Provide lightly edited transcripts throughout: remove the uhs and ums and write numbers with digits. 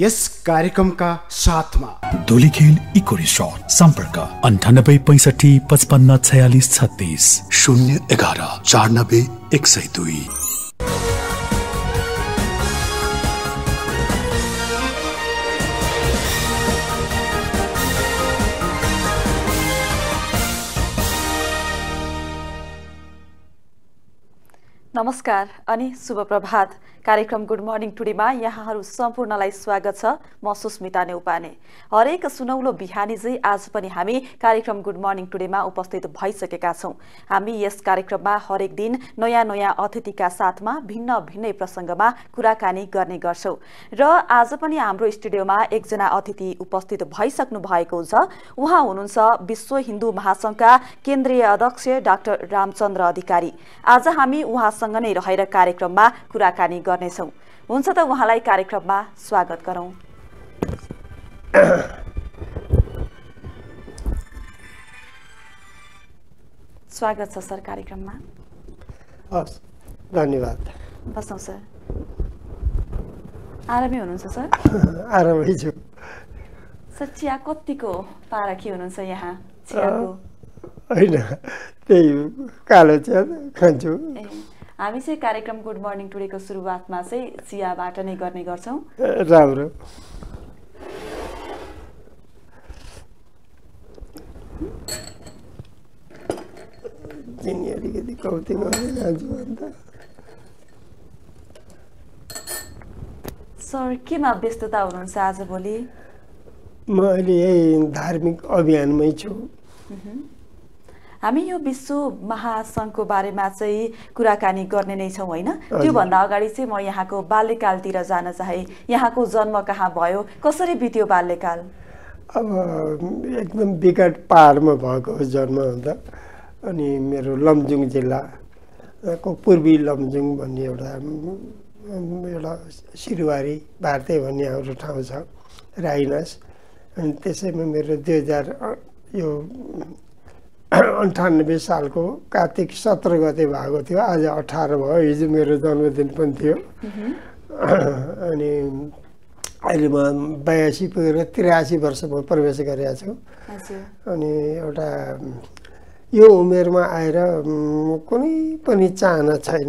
यस कार्यक्रम का साथमा धुलिखेल इको रिसोर्ट संपर्क 9865554636 011 49102। नमस्कार अनि शुभ प्रभात। कार्यक्रम गुड मर्निङ टुडेमा यहाँहरु सम्पूर्णलाई स्वागत छ। म सुस्मिता नेउपाने। हरेक सुनौलो बिहानी चाहिँ आज पनि हामी कार्यक्रम गुड मर्निङ टुडेमा उपस्थित भइसकेका छौं। हामी यस कार्यक्रममा हरेक दिन नयाँ नयाँ अतिथिका साथमा भिन्न भिन्नै प्रसंगमा कुराकानी गर्ने गर्छौं र आज पनि हाम्रो स्टुडियोमा एकजना अतिथि उपस्थित भइसक्नु भएको छ। उहाँ हुनुहुन्छ विश्व हिन्दू महासंघका केन्द्रीय अध्यक्ष डाक्टर रामचन्द्र अधिकारी। आज हामी उहाँसँग नै रहेर कार्यक्रममा कुराकानी गर्नेछौं। हुन्छ त उहाँलाई कार्यक्रममा स्वागत गरौं। स्वागत छ सर कार्यक्रममा। हस् धन्यवाद। बसौं सर। आरामै हुनुहुन्छ सर? आरामै छु। सर चिया कतिको पाराखी हुनुहुन्छ यहाँ? चियाको हैन त्यही कालो चिया खान्छु। हामी चाहिँ कार्यक्रम गुड मर्निङ टुडेको सुरुवातमा चाहिँ चियाबाट नै गर्ने गर्छौं। राम्रो। दिनभरि यदि कौती गर्ने जान्छु भन्त सर केमा व्यस्तता हुनुहुन्छ आजभोलि? म अहिले यही धार्मिक अभियानमै छु। हामी यो विश्व महासंघको बारेमा चाहिँ कुराकानी गर्ने नै छौं हैन? त्यो भन्दा अगाडि चाहिँ म यहाँको बाल्यकालतिर जान चाहे। यहाँको जन्म कहाँ भयो, कसरी बित्यो बाल्यकाल? अब एकदम विकट पहाडमा भएको जन्म हुँदा अनि मेरो लमजुङ जिल्लाको पूर्वी लमजुङ भन्ने एउटा सिरुवारी भारतै भन्ने हाम्रो ठाउँ छ राइनस। अनि त्यसैमा मेरो 98 सालको कार्तिक 17 गते भएको थियो। आज 18 भयो। हिजो मेरो जन्मदिन पनि थियो। अनि अहिले म 82 पुगेर 83 वर्षमा प्रवेश गरेका छु। अनि एउटा यो उमेरमा आएर कुनै पनि चाहना छैन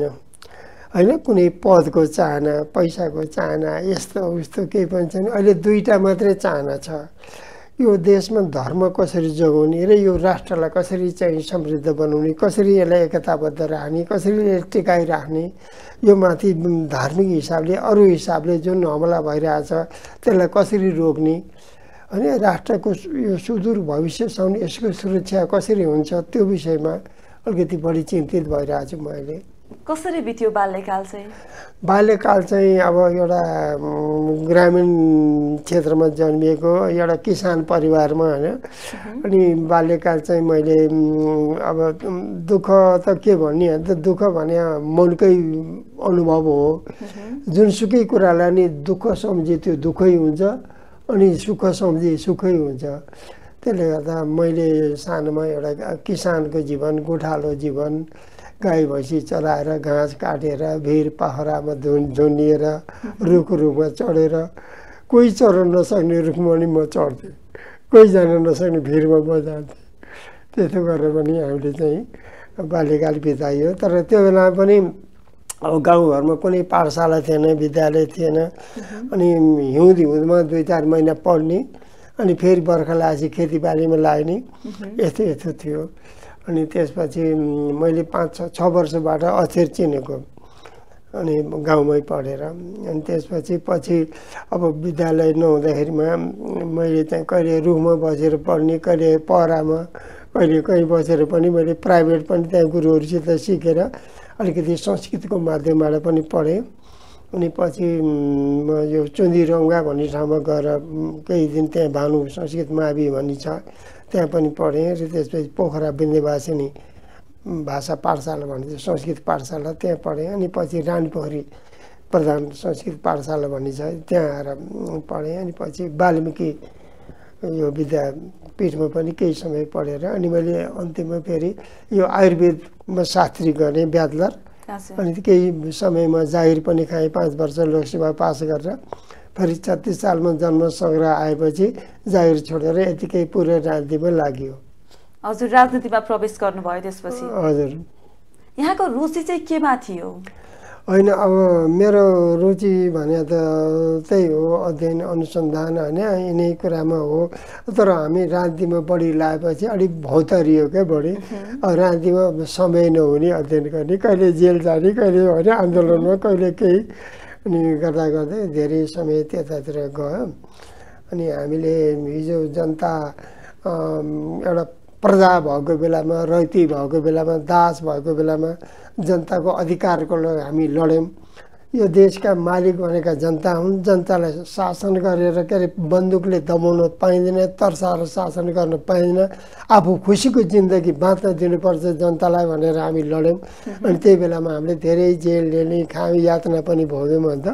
हैन, कुनै पदको चाहना, पैसाको चाहना, यस्तो उस्तो केही पनि छैन। अहिले दुईटा मात्रै चाहना छ, यो देशमा धर्म कसरी जोगाउने र यो राष्ट्रलाई कसरी चाहिँ समृद्ध बनाउने, कसरी यसलाई एकताबद्ध राख्ने, कसरी टिकाइराख्ने। यो माथि धार्मिक हिसाबले अरू हिसाबले जुन हमला भइरहेछ त्यसलाई कसरी रोक्ने अनि राष्ट्रको यो सुदूर भविष्यसम्म यसको सुरक्षा कसरी हुन्छ त्यो विषयमा अलिकति बढी चिन्तित भइरहेछु म अहिले। कसरी बित्यो बाल्यकाल चाहिँ? बाल्यकाल चाहिँ अब एउटा ग्रामीण क्षेत्रमा जन्मिएको एउटा किसान परिवारमा हैन। अनि बाल्यकाल चाहिँ मैले अब दुःख त के भन्ने हो, दुःख भने मनकै अनुभव हो। जुनसुकै कुरालाई नि दुःख सम्झे त्यो दुःखै हुन्छ अनि सुख सम्झे सुखै हुन्छ। त्यसले गर्दा मैले सानोमा एउटा किसानको जीवन, गोठालो जीवन, गाई भैँसी चलाएर, घाँस काटेर, भिर पहरामा झुन्डिएर, रुख रुखमा चढेर, कोही चढ्न नसक्ने रुखमा पनि म चढ्थेँ, कोही जान नसक्ने भिरमा म जान्थेँ। त्यस्तो गरेर पनि हामीले चाहिँ बाल्यकाल बिताइयो। तर त्यो बेला पनि अब गाउँघरमा कुनै पाठशाला थिएन, विद्यालय थिएन। अनि हिउँद हिउँदमा 2-4 महिना पढ्ने अनि फेरि बर्खा लागेपछि खेतीबालीमा लाग्ने, यस्तो यस्तो थियो। अनि त्यसपछि मैले 5-6 वर्षबाट अक्षर चिनेको अनि गाउँमै पढेर। अनि त्यसपछि अब विद्यालय नहुँदाखेरिमा मैले चाहिँ कहिले रुखमा बसेर पढ्ने, कहिले पहरामा, कहिले कहीँ बसेर पनि मैले प्राइभेट पनि त्यहाँ गुरुहरूसित सिकेर अलिकति संस्कृतको माध्यमबाट पनि पढेँ। अनि पछि म यो चुन्दिरङ्गा भन्ने ठाउँमा गएर केही दिन त्यहाँ भानु संस्कृत मावि भन्ने छ त्यहाँ पनि पढेँ। र त्यसपछि पोखरा विन्ध्यवासिनी भाषा पाठशाला भन्ने संस्कृत पाठशाला त्यहाँ पढेँ। अनि पछि रानीपोखरी प्रधान संस्कृत पाठशाला भन्ने छ त्यहाँ आएर पढेँ। अनि पछि वाल्मीकि यो विद्यापीठमा पनि केही समय पढेर अनि मैले अन्तिममा फेरि यो आयुर्वेदमा शास्त्री गरेँ ब्याचलर। अनि केही समयमा जाहिर पनि खाएँ, 5 वर्ष लोकसेवा पास गरेर फिर 1936 साल में जन्म संग्रह आएपछि जागिर छोडेर यतिकै पूर्ण राजनीतिमा लाग्यो। हजुर, राजनीतिमा प्रवेश गर्नुभयो त्यसपछि? हजुर। यहाँको रुचि चाहिँ केमा थियो? हैन, अब मेरो रुचि भने त त्यही हो, अध्ययन अनुसन्धान हैन, यिनै कुरामा हो। तर हामी राजनीतिमा बढी लागेपछि अलि भौतारियो के बढी, राजनीतिमा समय नहुने, अध्ययन गर्ने, कहिले जेल जाने, कहिले हैन आन्दोलनमा, कहिले केही, अनि गर्दा गर्दै धेरै समय त्यतातिर गयो। अनि हामीले हिजो जनता एउटा प्रजा भएको बेलामा, रैती भएको बेलामा, दास भएको बेलामा जनताको अधिकारको लागि हामी लड्यौँ। यो देशका मालिक भनेका जनता हुन्, जनतालाई शासन गरेर के अरे बन्दुकले दबाउन पाइँदैन, तर्साएर शासन गर्न पाइँदैन, आफू खुसीको जिन्दगी बाँच्न दिनुपर्छ जनतालाई भनेर हामी लड्यौँ। अनि त्यही बेलामा हामीले धेरै जेल जेल्ने खामी यातना पनि भोग्यौँ। अन्त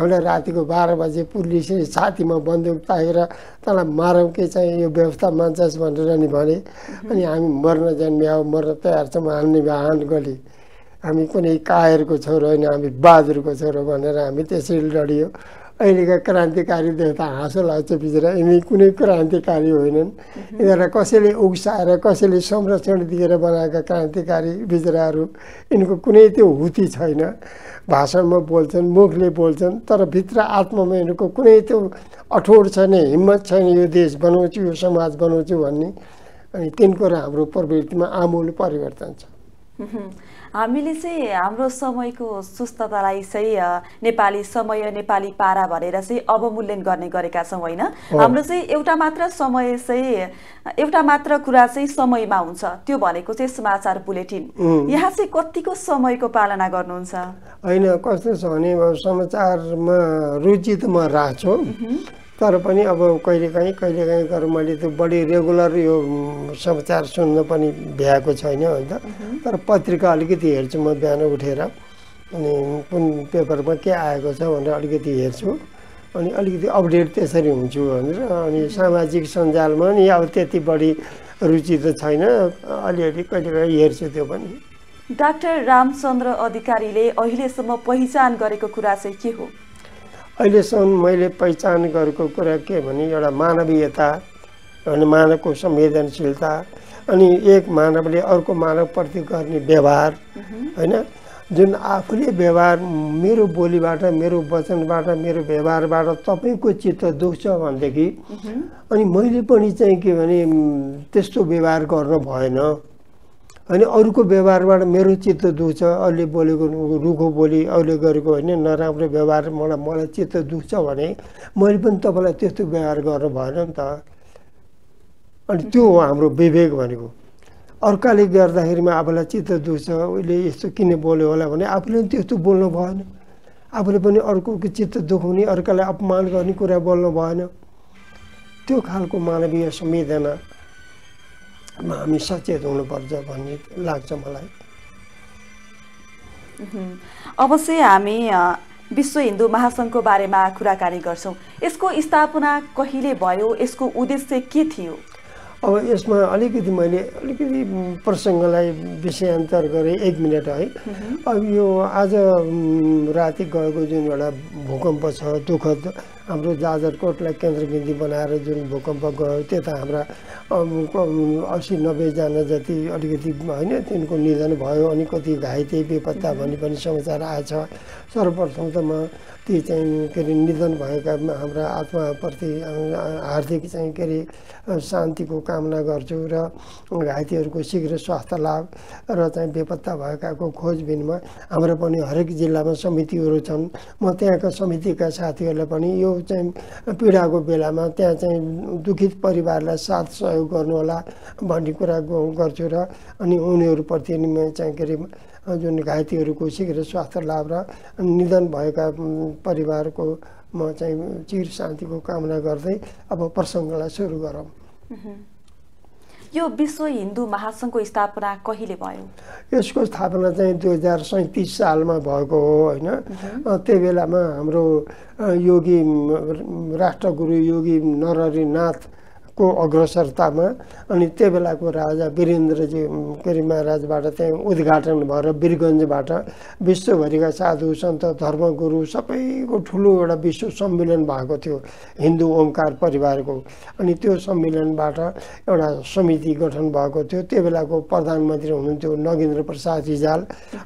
हामीलाई रातिको 12 बजे पुलिसले छातीमा बन्दुक ताकेर तँलाई मारौँ के चाहिँ यो व्यवस्था मान्छस् भनेर नि भने। अनि हामी मर्न जन्म्याउ, मर्न तयार छौँ, हाल्ने भए हान गली, हामी कुनै कायरको छोरो होइन, हामी बहादुरको छोरो भनेर हामी त्यसरी लडियो। अहिलेका क्रान्तिकारी देख्दा हाँसो लाग्छ बिचेर, यिनी कुनै क्रान्तिकारी होइनन्, यिनीहरूलाई कसैले उक्साएर कसैले संरक्षण दिएर बनाएका क्रान्तिकारी बिचराहरू, यिनको कुनै त्यो हुति छैन। भाषणमा बोल्छन्, मुखले बोल्छन्, तर भित्र आत्मामा यिनको कुनै त्यो अठोट छैन, हिम्मत छैन यो देश बनाउँछु, यो समाज बनाउँछु भन्ने। अनि तिनको र हाम्रो प्रवृत्तिमा आमूल परिवर्तन छ। हामीले चाहिँ हाम्रो समयको सुस्ततालाई चाहिँ नेपाली समय, नेपाली पारा भनेर चाहिँ अवमूल्यन गर्ने गरेका छौँ होइन। हाम्रो चाहिँ एउटा मात्र समय चाहिँ, एउटा मात्र कुरा चाहिँ समयमा हुन्छ, त्यो भनेको चाहिँ समाचार बुलेटिन। यहाँ चाहिँ कतिको समयको पालना गर्नुहुन्छ? होइन, कस्तो छ भने समाचारमा रुचि त म राख्छु, तर पनि अब कहिले काहीँ गरेर मैले त्यो बढी रेगुलर यो समाचार सुन्न पनि भ्याएको छैन। अन्त तर पत्रिका अलिकति हेर्छु म बिहान उठेर, अनि कुन पेपरमा के आएको छ भनेर अलिकति हेर्छु, अनि अलिकति अपडेट त्यसरी हुन्छु भनेर। अनि सामाजिक सञ्जालमा नि अब त्यति बढी रुचि त छैन, अलिअलि कहिलेकाहीँ हेर्छु त्यो पनि। डाक्टर रामचन्द्र अधिकारीले अहिलेसम्म पहिचान गरेको कुरा चाहिँ के हो? अहिलेसम्म मैले पहिचान गरेको कुरा के भने, एउटा मानवीयता अनि मानवको संवेदनशीलता, अनि एक मानवले अर्को मानवप्रति गर्ने व्यवहार होइन, जुन आफूले व्यवहार मेरो बोलीबाट, मेरो वचनबाट, मेरो व्यवहारबाट तपाईँको चित्त दुख्छ भनेदेखि अनि मैले पनि चाहिँ के भने त्यस्तो व्यवहार गर्न भएन। अनि अरूको व्यवहारबाट मेरो चित्त दुख्छ, अरूले बोलेको रुखो बोली, अरूले गरेको होइन नराम्रो व्यवहार मलाई चित्त दुख्छ भने मैले पनि तपाईँलाई त्यस्तो व्यवहार गर्नु भएन नि त। अनि त्यो हो हाम्रो विवेक भनेको। अर्काले गर्दाखेरिमा आफूलाई चित्त दुख्छ, उसले यस्तो किन बोल्यो होला भने आफूले पनि त्यस्तो बोल्नु भएन, आफूले पनि अर्को चित्त दुखाउने, अर्कालाई अपमान गर्ने कुरा बोल्नु भएन। त्यो खालको मानवीय संवेदना हामी सचेत हुनुपर्छ भन्ने लाग्छ मलाई। अब चाहिँ हामी विश्व हिन्दू महासंघको बारेमा कुराकानी गर्छौँ। यसको स्थापना कहिले भयो, यसको उद्देश्य के थियो? अब यसमा अलिकति मैले प्रसङ्गलाई विषयान्तर गरेँ, 1 मिनट है। अब यो आज राति गएको जुन एउटा भूकम्प छ, दुःखद, हाम्रो जाजरकोटलाई केन्द्रबिन्दु बनाएर जुन भूकम्प गयो, त्यता हाम्रा 80-90 जना जति अलिकति होइन तिनको निधन भयो, अनि कति घाइते बेपत्ता भन्ने पनि समाचार आएछ। सर्वप्रथम त म ती चाहिँ के अरे निधन भएका हाम्रा आत्माप्रति हार्दिक चाहिँ के अरे शान्तिको कामना गर्छु, र घाइतेहरूको शीघ्र स्वास्थ्य लाभ र चाहिँ बेपत्ता भएकाको खोजबिनमा हाम्रो पनि हरेक जिल्लामा समितिहरू छन्। म त्यहाँका समितिका साथीहरूलाई पनि यो चाहिँ पीडाको बेलामा त्यहाँ चाहिँ दुखित परिवारलाई साथ सहयोग गर्नुहोला भन्ने कुरा गर्छु, र अनि उनीहरूप्रति चाहिँ के अरे जुन घाइतेहरूको शीघ्र स्वास्थ्य लाभ र निधन भएका परिवारको म चाहिँ चिर शान्तिको कामना गर्दै अब प्रसङ्गलाई सुरु गरौँ। यो विश्व हिन्दू महासंघको स्थापना कहिले भयो? यसको स्थापना चाहिँ 2037 सालमा भएको हो होइन। त्यही बेलामा हाम्रो योगी राष्ट्रगुरु योगी नरहरी नाथ को अग्रसरतामा अनि त्यो बेलाको राजा वीरेन्द्रजी केरी महाराजबाट त्यही उद्घाटन भएर वीरगञ्जबाट विश्वभरिका साधु सन्त धर्मगुरु सबैको ठुलो एउटा विश्व सम्मेलन भएको थियो हिन्दू ओमकार परिवारको। अनि त्यो सम्मेलनबाट एउटा समिति गठन भएको थियो। त्यो बेलाको प्रधानमन्त्री हुनुहुन्थ्यो नगेन्द्र प्रसाद रिजाल,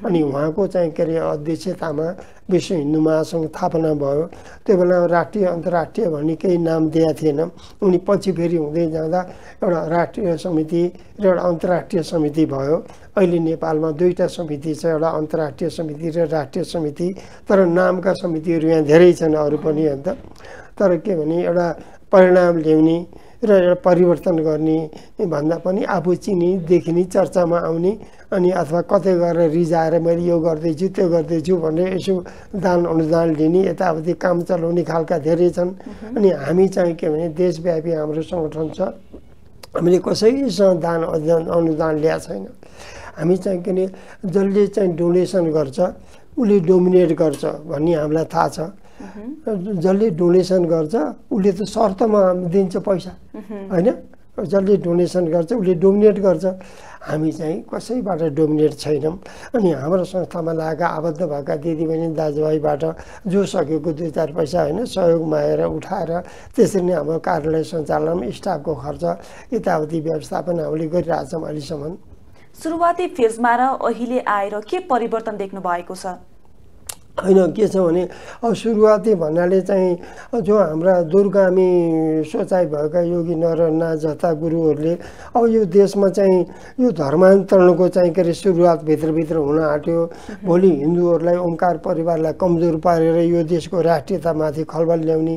अनि उहाँको चाहिँ के अरे अध्यक्षतामा विश्व हिन्दू महासंघ स्थापना भयो। त्यो बेला राष्ट्रिय अन्तर्राष्ट्रिय भन्ने केही नाम दिएको थिएन। उनी पछि फेरि हुँदै जाँदा एउटा राष्ट्रिय समिति र एउटा अन्तर्राष्ट्रिय समिति भयो। अहिले नेपालमा दुईटा समिति छ, एउटा अन्तर्राष्ट्रिय समिति र राष्ट्रिय समिति, तर नामका समितिहरू यहाँ धेरै छन् अरू पनि। अन्त तर के भने एउटा परिणाम ल्याउने र एउटा परिवर्तन गर्ने भन्दा पनि आफू चिनी देखिने चर्चामा आउने अनि अथवा कतै गएर रिजाएर मैले यो गर्दैछु त्यो गर्दैछु भनेर यसो दान अनुदान लिने यताउति काम चलाउने खालका धेरै छन्। अनि हामी चाहिँ के भने देशव्यापी हाम्रो सङ्गठन छ, हामीले कसैसँग दान अनुदान ल्याएको छैन। हामी चाहिँ के भने जसले चाहिँ डोनेसन गर्छ उसले डोमिनेट गर्छ भन्ने हामीलाई थाहा छ। जसले डोनेसन गर्छ उसले त शर्तमा दिन्छ पैसा, होइन? जसले डोनेसन गर्छ उसले डोमिनेट गर्छ। हामी चाहिँ कसैबाट डोमिनेट छैनौँ। अनि हाम्रो संस्थामा लागेका आबद्ध भएका दिदीबहिनी दाजुभाइबाट जो सकेको दुई चार पैसा होइन सहयोग मागेर उठाएर त्यसरी नै हाम्रो कार्यालय सञ्चालन स्टाफको खर्च यताउति व्यवस्थापन हामीले गरिरहेछौँ अहिलेसम्म। सुरुवाती फेजमा र अहिले आएर के परिवर्तन देख्नु भएको छ? होइन के छ भने सुरुवाती भन्नाले चाहिँ जो हाम्रा दूरगामी सोचाइ भएका योगी नरहरी नाथ जस्ता गुरुहरूले अब यो देशमा चाहिँ यो धर्मान्तरणको चाहिँ के अरे सुरुवात भित्रभित्र हुन आँट्यो। भोलि हिन्दूहरूलाई ओमकार परिवारलाई कमजोर पारेर यो देशको राष्ट्रियतामाथि खलबल ल्याउने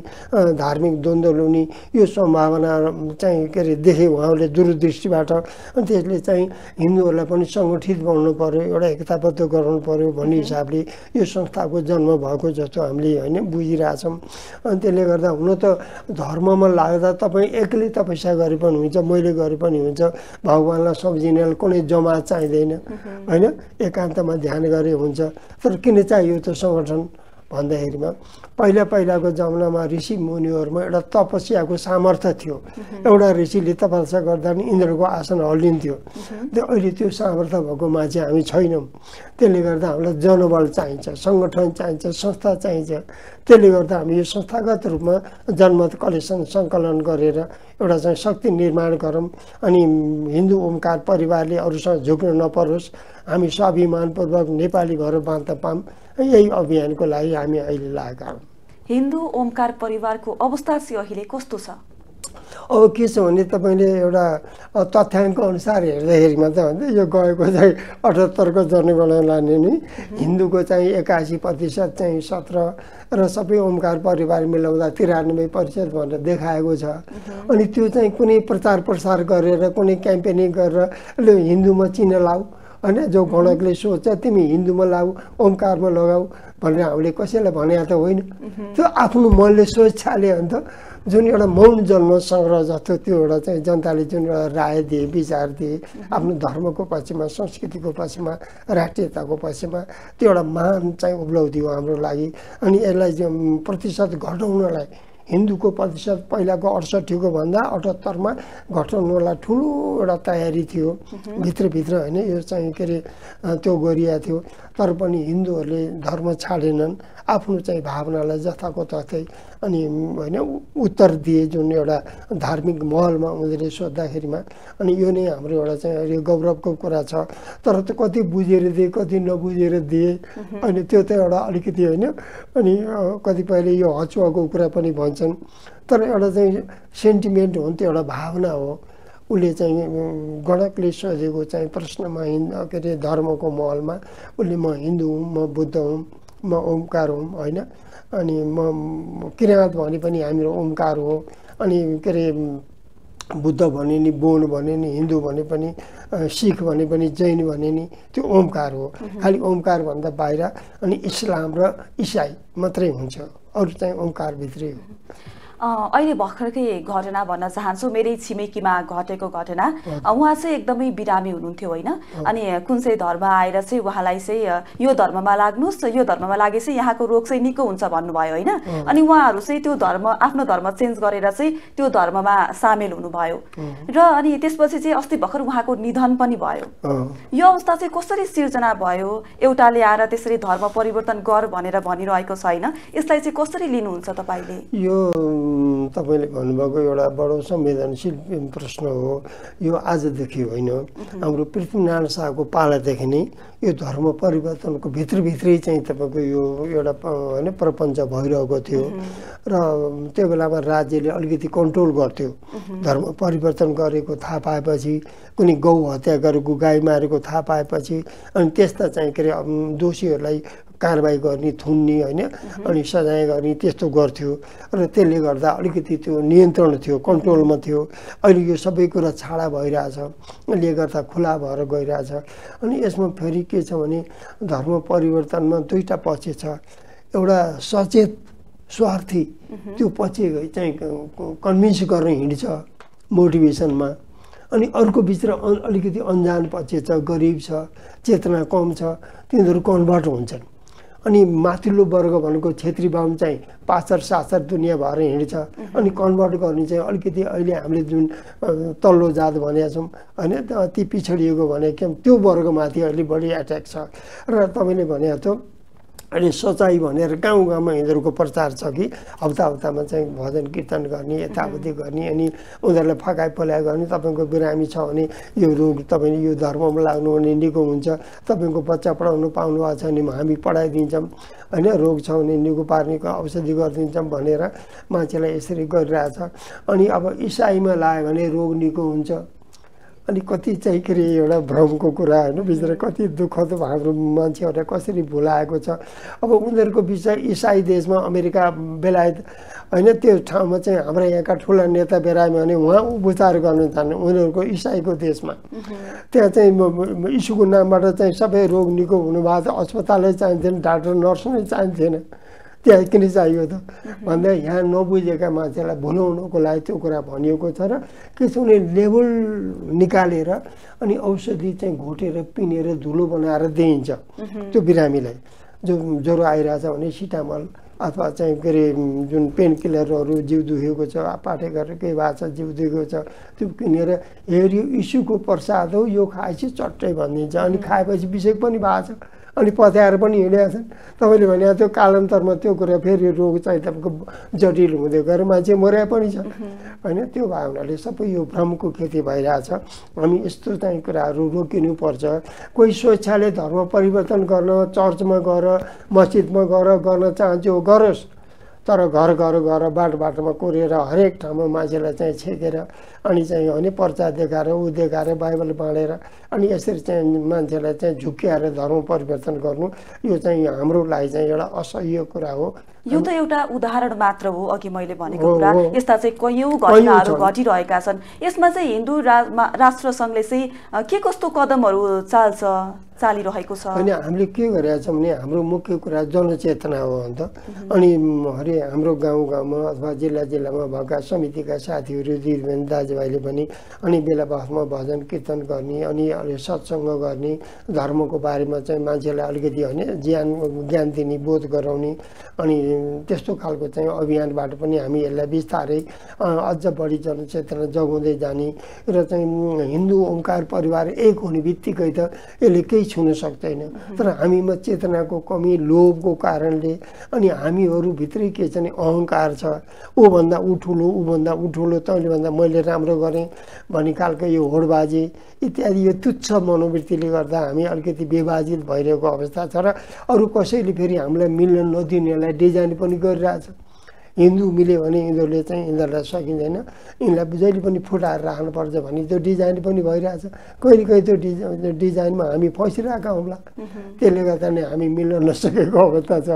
धार्मिक द्वन्द्व ल्याउने यो सम्भावना चाहिँ के अरे देखे उहाँहरूले दूरदृष्टिबाट। अनि त्यसले चाहिँ हिन्दूहरूलाई पनि सङ्गठित बनाउनु पऱ्यो, एउटा एकताबद्ध गराउनु पऱ्यो भन्ने हिसाबले यो संस्था को जन्म भएको जस्तो हामीले होइन बुझिरहेछौँ। अनि त्यसले गर्दा हुन त धर्ममा लाग्दा तपाईँ एक्लै तपस्या गरे पनि हुन्छ, मैले गरे पनि हुन्छ, भगवान्लाई सम्झिनेलाई कुनै जमात चाहिँदैन, होइन? एकान्तमा ध्यान गरे हुन्छ। तर किन चाहियो त सङ्गठन भन्दाखेरिमा पहिला पहिलाको जमानामा ऋषि मुनिहरूमा एउटा तपस्याको सामर्थ्य थियो। एउटा ऋषिले तपस्या गर्दा पनि इन्द्रको आसन हल्लिन्थ्यो। त्यो अहिले त्यो सामर्थ्य भएको मान्छे हामी छैनौँ। त्यसले गर्दा हामीलाई जनबल चाहिन्छ, सङ्गठन चाहिन्छ, संस्था चाहिन्छ। त्यसले गर्दा हामी यो संस्थागत रूपमा जनमत कलेक्सन सङ्कलन गरेर एउटा चाहिँ शक्ति निर्माण गरौँ। अनि हिन्दू ओमकार परिवारले अरूसँग झुक्न नपरोस्, हामी स्वाभिमानपूर्वक नेपाली भएर बाँध्न पाऊँ, यही अभियानको लागि हामी अहिले लागेका हौँ। हिन्दू ओमकार परिवारको अवस्था चाहिँ अहिले कस्तो छ? अब के छ भने तपाईँले एउटा तथ्याङ्क अनुसार हेर्दाखेरिमा त भन्दा यो गएको चाहिँ 78को जनगणनालाई नि हिन्दूको चाहिँ 81% चाहिँ 17 र सबै ओमकार परिवार मिलाउँदा 93% भनेर देखाएको छ। अनि त्यो चाहिँ कुनै प्रचार प्रसार गरेर कुनै क्याम्पेनिङ गरेर लु हिन्दूमा चिह्न लाऊ, होइन? जो गणकले सोध्छ तिमी हिन्दूमा लाऊ ओमकारमा लगाऊ भनेर हामीले कसैलाई भने त होइन। त्यो आफ्नो मनले सोच्छाले अन्त जुन एउटा मौन जन्म सङ्ग्रह जस्तो त्यो एउटा चाहिँ जनताले जुन एउटा राय दिए विचार दिए आफ्नो धर्मको पक्षमा संस्कृतिको पक्षमा राष्ट्रियताको पक्षमा त्यो एउटा महान चाहिँ उपलब्धि हो हाम्रो लागि। अनि यसलाई प्रतिशत घटाउनलाई हिन्दूको प्रतिशत पहिलाको 68को भन्दा 78मा घटाउनलाई ठुलो एउटा तयारी थियो भित्रभित्र, होइन? यो चाहिँ के अरे त्यो गरिएको थियो। तर पनि हिन्दूहरूले धर्म छाडेनन्, आफ्नो चाहिँ भावनालाई जथाको तथै अनि होइन उत्तर दिए जुन एउटा धार्मिक महलमा उनीहरूले सोद्धाखेरिमा। अनि यो नै हाम्रो एउटा चाहिँ यो गौरवको कुरा छ। तर त्यो कति बुझेर दिए कति नबुझेर दिए, अनि त्यो त एउटा अलिकति होइन। अनि कतिपयले यो हचुवाको कुरा पनि भन्छन्, तर एउटा चाहिँ सेन्टिमेन्ट हो नि, त्यो एउटा भावना हो। उसले चाहिँ गणकले सोधेको चाहिँ प्रश्नमा के अरे धर्मको महलमा उसले म हिन्दू हुँ, म बुद्ध हुँ, म ओमकार हुँ, होइन? अनि म किराँत भने पनि हाम्रो ओमकार हो। अनि के अरे बुद्ध भने नि, बोन भने नि, हिन्दू भने पनि, सिख भने पनि, जैन भने नि, त्यो ओमकार हो। खालि ओमकार भन्दा बाहिर अनि इस्लाम र इसाई मात्रै हुन्छ, अरू चाहिँ ओमकारभित्रै हो। अहिले भर्खरकै घटना भन्न चाहन्छु। मेरै छिमेकीमा घटेको घटना। उहाँ चाहिँ एकदमै बिरामी हुनुहुन्थ्यो हैन, अनि कुन चाहिँ धर्म आएर चाहिँ उहाँलाई चाहिँ यो धर्ममा लाग्नुस्, यो धर्ममा लागेपछि यहाँको रोग चाहिँ निको हुन्छ भन्नुभयो हैन। अनि उहाँहरू चाहिँ त्यो धर्म आफ्नो धर्म चेन्ज गरेर चाहिँ त्यो धर्ममा सामेल हुनुभयो र अनि त्यसपछि चाहिँ अस्ति भर्खर उहाँको निधन पनि भयो। यो अवस्था चाहिँ कसरी सिर्जना भयो? एउटाले आएर त्यसरी धर्म परिवर्तन गर भनेर भनिरहेको छैन, यसलाई चाहिँ कसरी लिनुहुन्छ तपाईले? यो तपाईले भन्नुभएको एउटा बडो संवेदनशील प्रश्न हो। यो आजदेखि होइन, हाम्रो पृथ्वीनारायण शाहको पालादेखि नै यो धर्म परिवर्तनको भित्रभित्रै चाहिँ तपाईँको यो एउटा होइन प्रपञ्च भइरहेको थियो र त्यो बेलामा राज्यले अलिकति कन्ट्रोल गर्थ्यो। धर्म परिवर्तन गरेको थाहा पाएपछि, कुनै गौ हत्या गरेको, गाई मारेको थाहा पाएपछि अनि त्यस्ता चाहिँ के अरे दोषीहरूलाई कारबाही गर्ने, थुन्ने होइन अनि सजाय गर्ने त्यस्तो गर्थ्यो र त्यसले गर्दा अलिकति त्यो नियन्त्रण थियो, कन्ट्रोलमा थियो। अहिले यो सबै कुरा छाडा भइरहेछ, यसले गर्दा खुला भएर गइरहेछ। अनि यसमा फेरि के छ भने धर्म परिवर्तनमा दुईटा पक्ष छ। एउटा सचेत स्वार्थी, त्यो पछि चाहिँ कन्भिन्स गर्न हिँड्छ मोटिभेसनमा, अनि अर्को बिचरा अलिकति अन्जान पक्ष छ, गरिब छ, चेतना कम छ, तिनीहरू कन्भर्ट हुन्छन्। अनि माथिल्लो वर्ग भनेको क्षेत्री बाहुन चाहिँ पाचर साचर दुनियाँ भएर हिँड्छ। अनि कन्भर्ट गर्ने चाहिँ अलिकति अहिले हामीले जुन तल्लो जात भनेका छौँ होइन, ती पिछडिएको भने के त्यो वर्गमाथि अहिले बढी एट्याक छ। र तपाईँले भने त अनि सचाइ भनेर गाउँ गाउँमा यिनीहरूको प्रचार छ कि हप्ता हप्तामा चाहिँ भजन कीर्तन गर्ने, यताउति गर्ने, अनि उनीहरूलाई फकाइ पलाइ गर्ने। तपाईँको बिरामी छ भने यो रोग तपाईँले यो धर्ममा लाग्नु भने निको हुन्छ, तपाईँको बच्चा पढाउनु पाउनु भएको छ भने हामी पढाइदिन्छौँ होइन, रोग छ भने निको पार्नेको औषधि गरिदिन्छौँ भनेर मान्छेलाई यसरी गरिरहेछ। अनि अब इसाईमा लाग्यो भने रोग निको हुन्छ। अनि कति चाहिँ के अरे एउटा भ्रमको कुरा होइन, बिचरा कति दुःख त हाम्रो मान्छेहरूले कसरी भुलाएको छ। अब उनीहरूको बिचमा इसाई देशमा अमेरिका बेलायत होइन त्यो ठाउँमा चाहिँ हाम्रा यहाँका ठुला नेता बिरामी भने उहाँ उपचार गर्न जाने उनीहरूको इसाईको देशमा, त्यहाँ चाहिँ यीशुको नामबाट चाहिँ सबै रोग निको हुनुभएको छ। अस्पतालै चाहिँदैन, डाक्टर नर्स नै चाहिँदैन, त्यहाँ किन चाहियो त भन्दा यहाँ नबुझेका मान्छेलाई भुलाउनको लागि त्यो कुरा भनिएको छ। र किसिमले लेबल निकालेर अनि औषधि चाहिँ घोटेर पिनेर धुलो बनाएर दिइन्छ त्यो बिरामीलाई। जो ज्वरो आइरहेछ भने सिटामल अथवा चाहिँ के अरे जुन पेन किलरहरू, जिउ दुखेको छ, पाठे गरेर केही भएको छ, जिउ दुखेको छ, त्यो किनेर हेऱ्यो इस्युको प्रसाद हो, यो खाएपछि चट्टै भनिदिन्छ। अनि खाएपछि बिसेक पनि भएको छ, अनि पत्याएर पनि हिँडेका छन्। तपाईँले भने त्यो कालान्तरमा त्यो कुरा फेरि रोग चाहिँ तपाईँको जटिल हुँदै गएर मान्छे मर्या पनि छ होइन। त्यो भयो हुनाले सबै यो भ्रमको खेती भइरहेछ। हामी यस्तो चाहिँ कुराहरू रोकिनुपर्छ। कोही स्वेच्छाले धर्म परिवर्तन गर्न चर्चमा गएर, मस्जिदमा गएर गर्न चाहन्छु गरोस्, तर घर घर घर बाटोमा कोरेर हरेक ठाउँमा मान्छेलाई चाहिँ छेकेर अनि चाहिँ अनि पर्चा देखाएर, ऊ देखाएर, बाइबल बाँडेर अनि यसरी चाहिँ मान्छेलाई चाहिँ झुक्क्याएर धर्म परिवर्तन गर्नु यो चाहिँ हाम्रो लागि चाहिँ एउटा असह्य कुरा हो। यो त एउटा उदाहरण मात्र हो, अघि मैले भनेको कुरा। यस्ता चाहिँ कयौं घटनाहरू घटिरहेका छन्। यसमा चाहिँ हिन्दू राष्ट्रसङ्घले चाहिँ के कस्तो कदमहरू चालिरहेको छ? अनि हामीले के गरेका छौँ भने हाम्रो मुख्य कुरा जनचेतना हो अन्त। अनि हरे हाम्रो गाउँ गाउँमा अथवा जिल्ला जिल्लामा भएका समितिका साथीहरू, दिदीबहिनी, दाजुभाइले पनि अनि बेला बखतमा भजन कीर्तन गर्ने, अनि सत्सङ्ग गर्ने, धर्मको बारेमा चाहिँ मान्छेलाई अलिकति होइन ज्ञान दिने, बोध गराउने अनि त्यस्तो खालको चाहिँ अभियानबाट पनि हामी यसलाई बिस्तारै अझ बढी जनचेतना जगाउँदै जाने र चाहिँ हिन्दू ओंकार परिवार एक हुने बित्तिकै त यसले केही छुन सक्दैन। तर हामीमा चेतनाको कमी, लोभको कारणले अनि हामीहरूभित्रै के छ भने अहङ्कार छ, ऊभन्दा ऊ ठुलो, ऊभन्दा ऊ ठुलो, तैँले भन्दा मैले राम्रो गरेँ भन्ने खालको यो होडबाजी इत्यादि यो तुच्छ मनोवृत्तिले गर्दा हामी अलिकति विभाजित भइरहेको अवस्था छ। र अरू कसैले फेरि हामीलाई मिल्न नदिनेलाई डिजाइन पनि गरिरहेछ। हिन्दू मिल्यो भने यिनीहरूले चाहिँ यिनीहरूलाई सकिँदैन, यिनीहरूलाई जहिले पनि फुटाएर राख्नुपर्छ भने त्यो डिजाइन पनि भइरहेछ। कहिले कहिले त्यो डिजाइनमा हामी फसिरहेका हौँला, त्यसले गर्दा नै हामी मिल्न नसकेको अवस्था छ।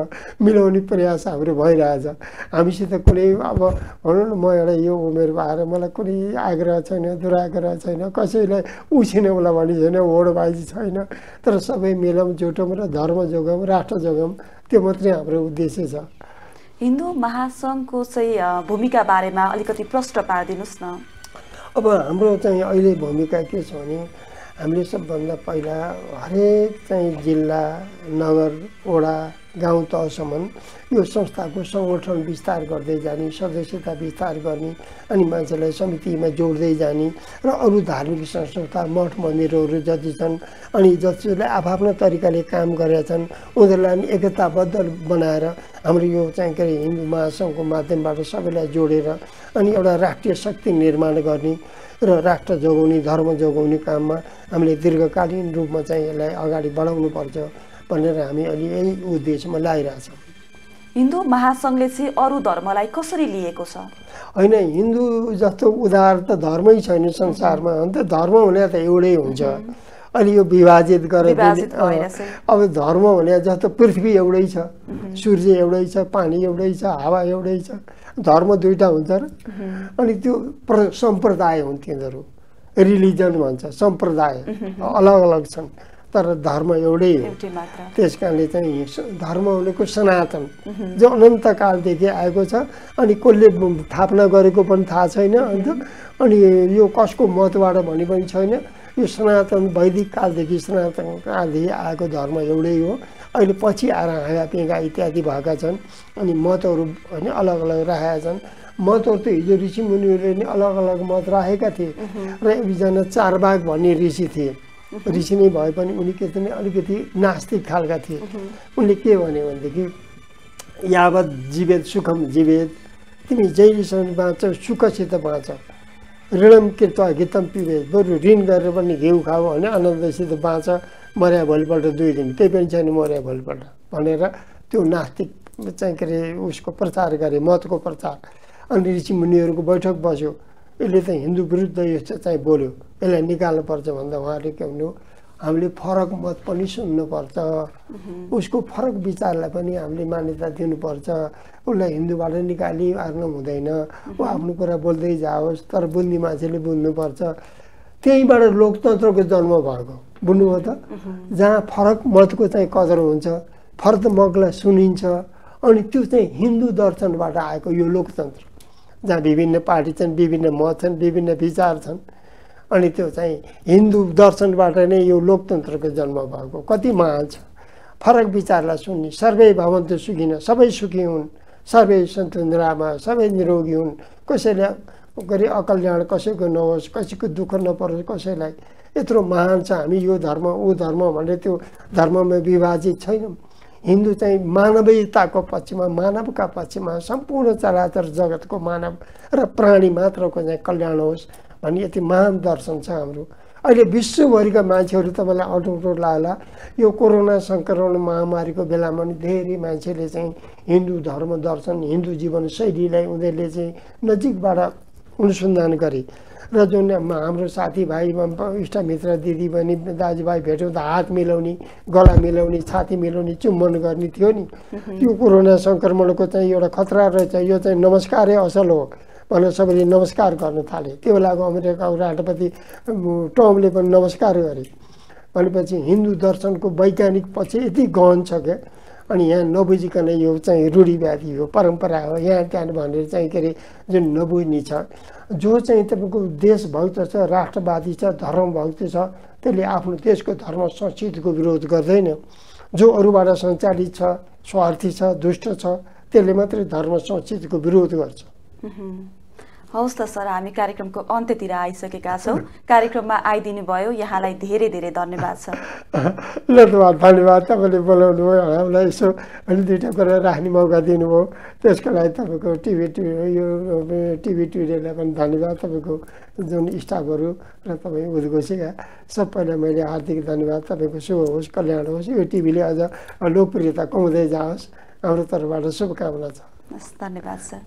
मिलाउने प्रयास हाम्रो भइरहेछ। हामीसित कुनै अब भनौँ न, म एउटा यो उमेर भएर मलाई कुनै आग्रह छैन, दुराग्रह छैन, कसैलाई उछिनौँला भन्ने छैन, होडबाजी छैन, तर सबै मिलाउँ, जुटौँ र धर्म जोगाउँ, राष्ट्र जोगाउँ, त्यो मात्रै हाम्रो उद्देश्य छ। हिन्दू महासंघको चाहिँ भूमिका बारेमा अलिकति प्रश्न पारिदिनुस् न। अब हाम्रो चाहिँ अहिले भूमिका के छ भने हामीले सबभन्दा पहिला हरेक चाहिँ जिल्ला नगर वडा गाउँ तहसम्म यो संस्थाको संगठन विस्तार गर्दै जाने, सदस्यता विस्तार गर्ने अनि मान्छेलाई समितिमा जोड्दै जाने र अरू धार्मिक संस्था मठ मन्दिरहरू जति छन् अनि जसले आफ्ना तरिकाले काम गरेका छन् उनीहरूलाई हामी एकताबद्ध बनाएर हाम्रो यो चाहिँ के अरे हिन्दू महासङ्घको माध्यमबाट सबैलाई जोडेर अनि एउटा राष्ट्रिय शक्ति निर्माण गर्ने र राष्ट्र जोगाउने धर्म जोगाउने काममा हामीले दीर्घकालीन रूपमा चाहिँ यसलाई अगाडि बढाउनुपर्छ भनेर हामी अलि यही उद्देश्यमा लागिरहेका छौँ। हिन्दू महासङ्घले चाहिँ अरू धर्मलाई कसरी लिएको छ? होइन, हिन्दू जस्तो उदार त धर्मै छैन संसारमा। अन्त धर्म हुने त एउटै हुन्छ, अलि यो विभाजित गरेर अब धर्म हुने जस्तो पृथ्वी एउटै छ, सूर्य एउटै छ, पानी एउटै छ, हावा एउटै छ, धर्म दुईवटा हुन्छ र। अनि त्यो सम्प्रदाय हुन्, तिनीहरू रिलिजन भन्छ, सम्प्रदाय अलग अलग छन् तर धर्म एउटै हो। त्यस कारणले चाहिँ धर्म भनेको सनातन जो अनन्त कालदेखि आएको छ अनि कसले थापना गरेको पनि थाहा छैन। अन्त अनि यो कसको मतबाट भन्ने पनि छैन, यो सनातन वैदिक कालदेखि सनातन कालदेखि आएको धर्म एउटै हो। अहिले पछि आएर हाँगापिँगा इत्यादि भएका छन् अनि मतहरू होइन अलग अलग राखेका छन्। मतहरू त हिजो ऋषि मुनिहरूले नै अलग अलग मत राखेका थिए र एकजना चारबाग भन्ने ऋषि थिए, ऋषि नै भए पनि उनी के चाहिँ अलिकति नास्तिक खालका थिए। उनले के भन्यो भनेदेखि यावत जीवित सुखम जीवित, तिमी जहिलेसम्म बाँच्छ सुखसित बाँच, ऋणम कृत्वा घितम पिबेत, बरु ऋण गरेर पनि घिउ खाऊ होइन, आनन्दसित बाँच, मर्या भोलिपल्ट दुई दिन, त्यही पनि छैन मर्या भोलिपल्ट भनेर त्यो नास्तिक चाहिँ के अरे उसको प्रचार गरे, मतको प्रचार। अनि ऋषि मुनिहरूको बैठक बस्यो, यसले त हिन्दू विरुद्ध यस्तो चाहिँ बोल्यो, यसलाई निकाल्नुपर्छ भन्दा उहाँले के भन्नु, हामीले फरक मत पनि सुन्नुपर्छ, उसको फरक विचारलाई पनि हामीले मान्यता दिनुपर्छ, उसलाई हिन्दूबाट निकालिहाल्नु हुँदैन, ऊ आफ्नो कुरा बोल्दै जाओस् तर बुझ्ने मान्छेले बुझ्नुपर्छ। त्यहीँबाट लोकतन्त्रको जन्म भएको, बुझ्नुभयो त, जहाँ फरक मतको चाहिँ कदर हुन्छ, फरक मतलाई सुनिन्छ अनि त्यो चाहिँ हिन्दू दर्शनबाट आएको यो लोकतन्त्र, जहाँ विभिन्न पार्टी छन्, विभिन्न मत छन्, विभिन्न विचार छन् अनि त्यो चाहिँ हिन्दू दर्शनबाट नै यो लोकतन्त्रको जन्म भएको। कति महान छ, फरक विचारलाई सुन्ने, सर्वे भवन्तु सुखिन, सबै सुखी हुन्, सर्वे सन्तु निरामयाः, सबै निरोगी हुन्, कसैले गरी अकल्याण कसैको नहोस्, कसैको दुःख नपरोस् कसैलाई, यत्रो महान छ हामी, यो धर्म ऊ धर्म भनेर त्यो धर्ममा विभाजित छैनौँ। हिन्दू चाहिँ मानवीयताको पक्षमा, मानवका पक्षमा, सम्पूर्ण चराचर जगतको मानव र प्राणी मात्रको चाहिँ कल्याण होस् भन्ने यति महान दर्शन छ हाम्रो। अहिले विश्वभरिका मान्छेहरू तपाईँलाई अटोटो लाग्ला, यो कोरोना सङ्क्रमण महामारीको बेलामा पनि धेरै मान्छेले चाहिँ हिन्दू धर्म दर्शन, हिन्दू जीवनशैलीलाई उनीहरूले चाहिँ नजिकबाट अनुसन्धान गरे र जुन हाम्रो साथीभाइ इष्टमित्र दिदी बहिनी दाजुभाइ भेट्यौँ त हात मिलाउने, गला मिलाउने, छाती मिलाउने, चुम्बन गर्ने थियो नि, यो कोरोना सङ्क्रमणको चाहिँ एउटा खतरा रहेछ, यो चाहिँ नमस्कारै असल हो भनेर सबैले नमस्कार गर्न थाले। त्यो बेलाको अमेरिकाको राष्ट्रपति ट्रम्पले पनि नमस्कार गरे। भनेपछि हिन्दू दर्शनको वैज्ञानिक पक्ष यति गहन छ क्या, अनि यहाँ नबुझिकन यो चाहिँ रूढिवादी हो, परम्परा हो, यहाँ त्यहाँ भनेर चाहिँ के अरे जुन नबुझ्ने छ, जो चाहिँ तपाईँको देशभक्त छ, राष्ट्रवादी छ, धर्मभक्त छ, त्यसले आफ्नो देशको धर्म संस्कृतिको विरोध गर्दैन। जो अरूबाट सञ्चालित छ, स्वार्थी छ, दुष्ट छ, त्यसले मात्रै धर्म संस्कृतिको विरोध गर्छ। हवस् त सर, हामी कार्यक्रमको अन्त्यतिर आइसकेका छौँ। कार्यक्रममा आइदिनु भयो, यहाँलाई धेरै धेरै धन्यवाद छ। ल धन्यवाद, तपाईँले बोलाउनु भयो, हामीलाई यसो अलि दुईवटा कुरा राख्ने मौका दिनुभयो, त्यसको लागि तपाईँको टिभी टुरियालाई पनि धन्यवाद, तपाईँको जुन स्टाफहरू र तपाईँ उद्घोषिका सबैलाई मैले हार्दिक धन्यवाद। तपाईँको शुभ होस्, कल्याण होस्, यो टिभीले अझ लोकप्रियता कमाउँदै जाओस्, हाम्रो तर्फबाट शुभकामना छ। धन्यवाद सर।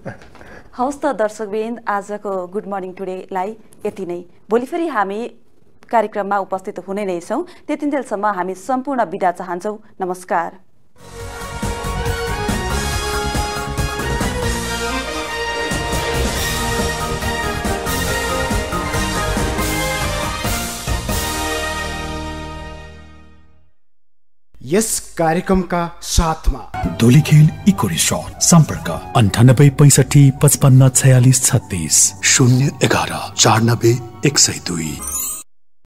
हवस् त दर्शकवृन्द, आजको गुड मर्निङ टुडेलाई यति नै, भोलि फेरि हामी कार्यक्रममा उपस्थित हुने नै छौँ। त्यतिन्जेलसम्म हामी सम्पूर्ण बिदा चाहन्छौँ। नमस्कार। यस कार्यक्रमका साथमा धुलीखेल इको रिसोर्ट संपर्क 9865554636 011 94 102।